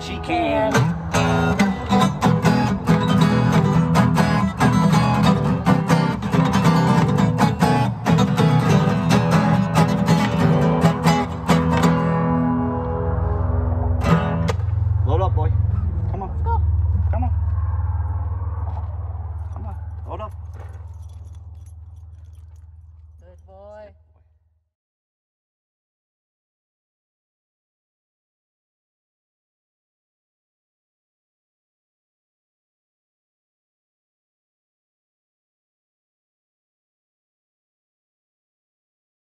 She can. Hold up.